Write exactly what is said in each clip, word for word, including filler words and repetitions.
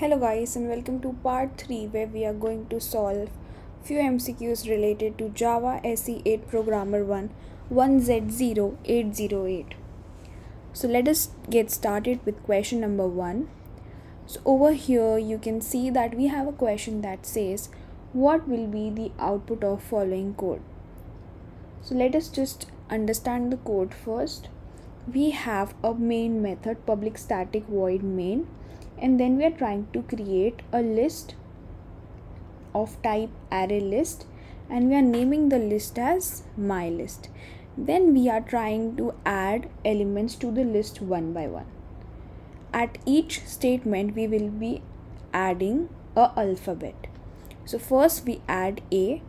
Hello guys, and welcome to part three, where we are going to solve few M C Qs related to Java S E eight Programmer one, one Z zero eight zero eight. So let us get started with question number one. So over here you can see that we have a question that says what will be the output of following code. So let us just understand the code first. We have a main method, public static void main, and then we are trying to create a list of type array list, and we are naming the list as my list. Then we are trying to add elements to the list one by one. At each statement we will be adding a alphabet. So first we add A,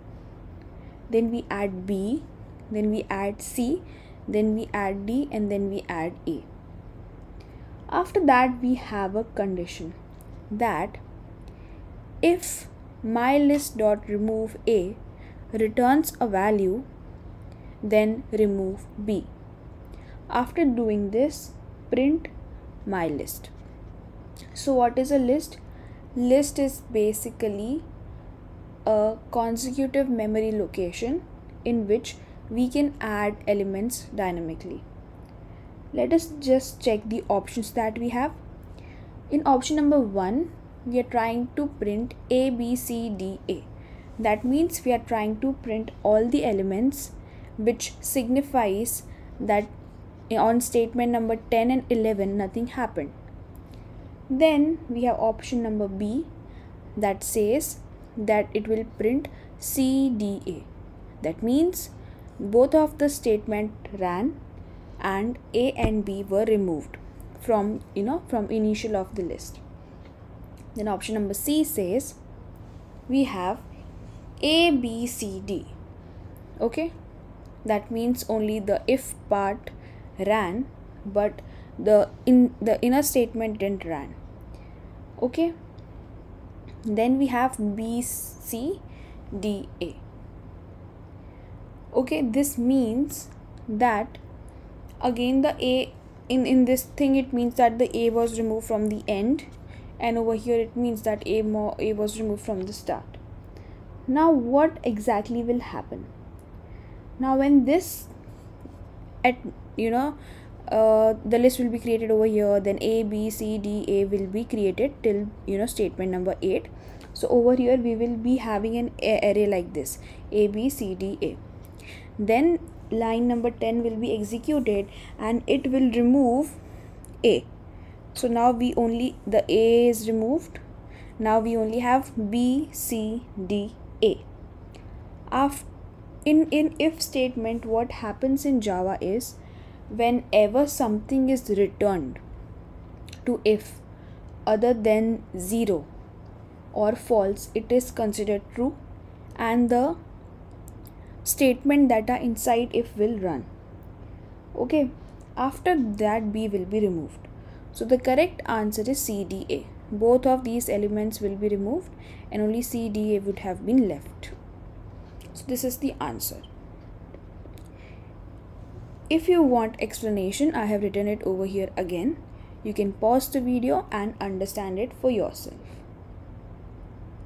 then we add B, then we add C, then we add D, and then we add A. After that we have a condition that if my list dot remove A returns a value, then remove B. After doing this, print my list. So what is a list? List is basically a consecutive memory location in which we can add elements dynamically. Let us just check the options that we have. In option number one, we are trying to print A, B, C, D, A. That means we are trying to print all the elements, which signifies that on statement number ten and eleven nothing happened. Then we have option number B that says that it will print C, D, A. That means both of the statement ran and A and B were removed from you know from initial of the list. Then option number C says we have A, B, C, D. Okay, that means only the if part ran, but the in the inner statement didn't run. Okay, then we have B, C, D, A. Okay, this means that again the A in in this thing, it means that the A was removed from the end, and over here it means that A more A was removed from the start. Now what exactly will happen? Now when this at you know uh, the list will be created over here, then A, B, C, D, A will be created till you know statement number eight. So over here we will be having an array like this: A, B, C, D, A. Then line number ten will be executed and it will remove A. So now we only the A is removed. Now we only have B, C, D, A. After in in if statement, what happens in Java is whenever something is returned to if other than zero or false, it is considered true, and the statement that are inside if will run. Okay, after that B will be removed. So the correct answer is C, D, A. Both of these elements will be removed and only C, D, A would have been left. So this is the answer. If you want explanation, I have written it over here again. You can pause the video and understand it for yourself.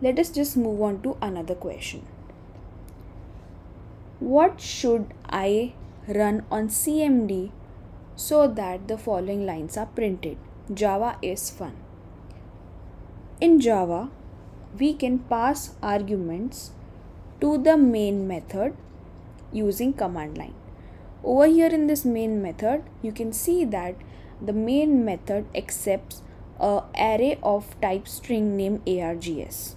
Let us just move on to another question. What should I run on C M D so that the following lines are printed? Java is fun. In Java, we can pass arguments to the main method using command line. Over here in this main method, you can see that the main method accepts an array of type string name args.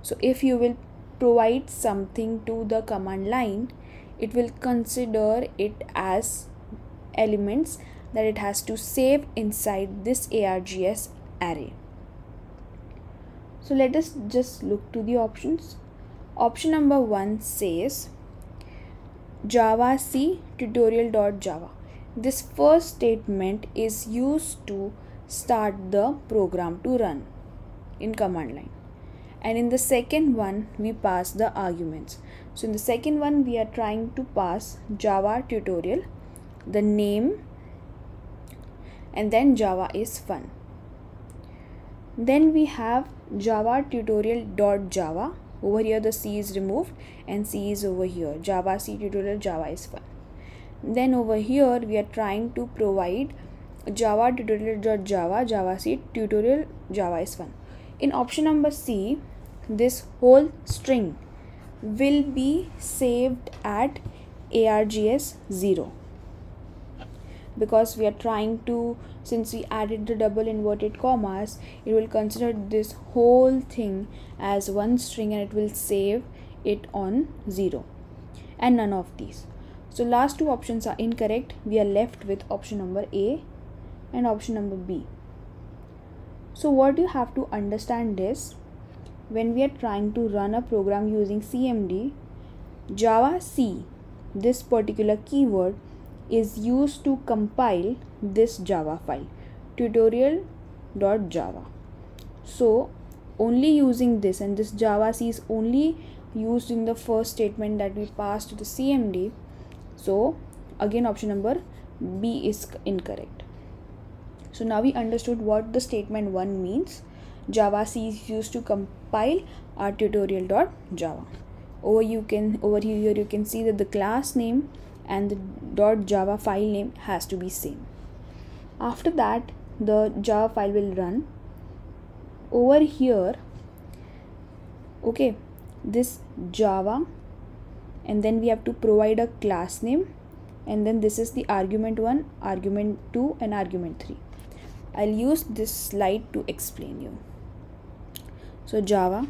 So if you will provide something to the command line, it will consider it as elements that it has to save inside this args array. So let us just look to the options. Option number one says Java C tutorial.java. This first statement is used to start the program to run in command line. And in the second one, we pass the arguments. So in the second one, we are trying to pass Java tutorial, the name, and then Java is fun. Then we have Java tutorial.java. Over here the C is removed and C is over here. Java C tutorial Java is one. Then over here we are trying to provide Java tutorial.java, Java C tutorial Java is one. In option number C, this whole string will be saved at args zero, because we are trying to, since we added the double inverted commas, it will consider this whole thing as one string and it will save it on zero, and none of these. So last two options are incorrect. We are left with option number A and option number B. So what you have to understand is, when we are trying to run a program using C M D, Java C, this particular keyword is used to compile this Java file, tutorial.java. So only using this, and this Java C is only used in the first statement that we passed to the C M D. So again option number B is incorrect. So now we understood what the statement one means. Java C is used to compile our tutorial.java. Over you can over here you can see that the class name and the .java file name has to be same. After that, the Java file will run over here. Okay, this Java, and then we have to provide a class name, and then this is the argument one, argument two, and argument three. I'll use this slide to explain you. So Java,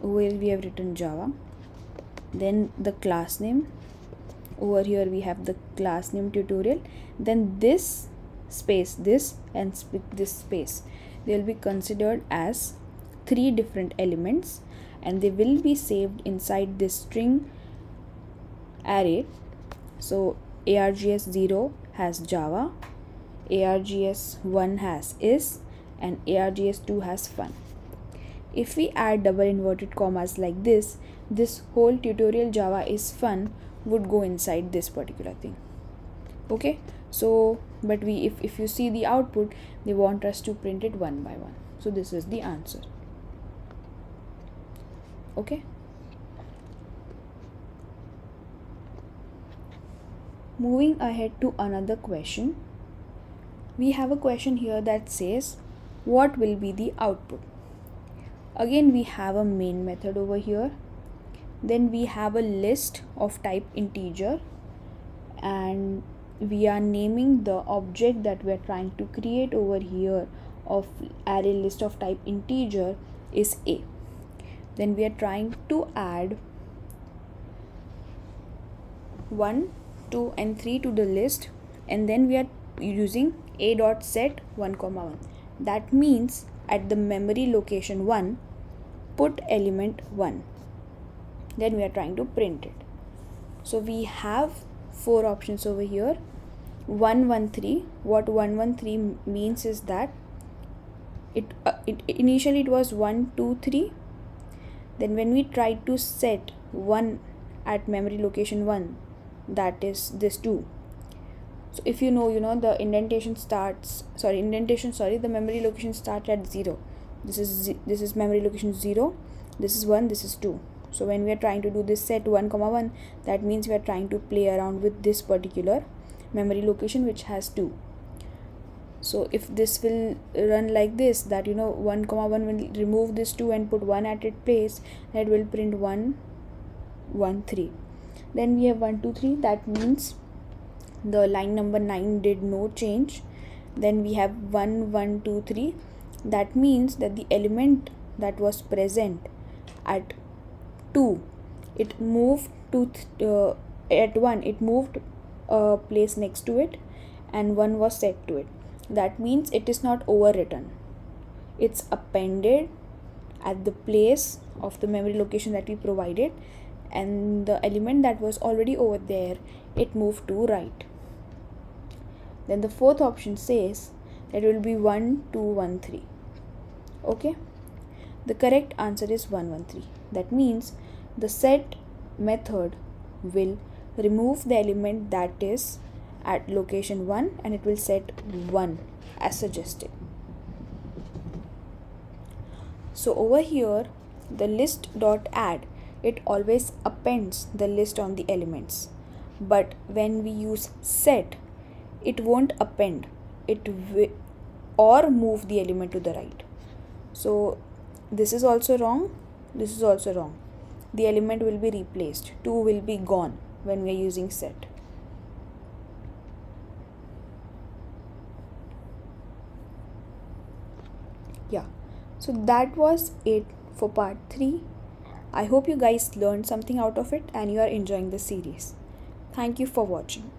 where we have written Java, then the class name. Over here we have the class name tutorial, then this space, this and this space, they will be considered as three different elements, and they will be saved inside this string array. So args zero has Java, args one has is, and args two has fun. If we add double inverted commas like this, this whole tutorial Java is fun would go inside this particular thing. Okay, so but we if, if you see the output, they want us to print it one by one. So this is the answer. Okay, moving ahead to another question. We have a question here that says, what will be the output? Again, we have a main method over here. Then we have a list of type integer, and we are naming the object that we are trying to create over here of array list of type integer is A. Then we are trying to add one, two and three to the list, and then we are using a.set one comma one. That means at the memory location one, put element one. Then we are trying to print it. So we have four options over here. one one three. What one one three means is that it, uh, it initially it was one two three. Then when we tried to set one at memory location one, that is this two. So if you know, you know the indentation starts. Sorry, indentation. Sorry, the memory location starts at zero. This is this is memory location zero. This is one. This is two. So when we are trying to do this set one comma one, that means we are trying to play around with this particular memory location which has two. So if this will run like this, that you know one comma one will remove this two and put one at its place, that will print one one three. Then we have one two three. That means the line number nine did no change. Then we have one one two three. That means that the element that was present at two, it moved to uh, at one, it moved a uh, place next to it, and one was set to it. That means it is not overwritten, it's appended at the place of the memory location that we provided, and the element that was already over there, it moved to right. Then the fourth option says that will be one two one three. Okay, the correct answer is one one three. That means the set method will remove the element that is at location one, and it will set one as suggested. So over here the list.add, it always appends the list on the elements, but when we use set, it won't append it or move the element to the right. So this is also wrong, this is also wrong. The element will be replaced, two will be gone when we are using set. Yeah, so that was it for part three. I hope you guys learned something out of it and you are enjoying the series. Thank you for watching.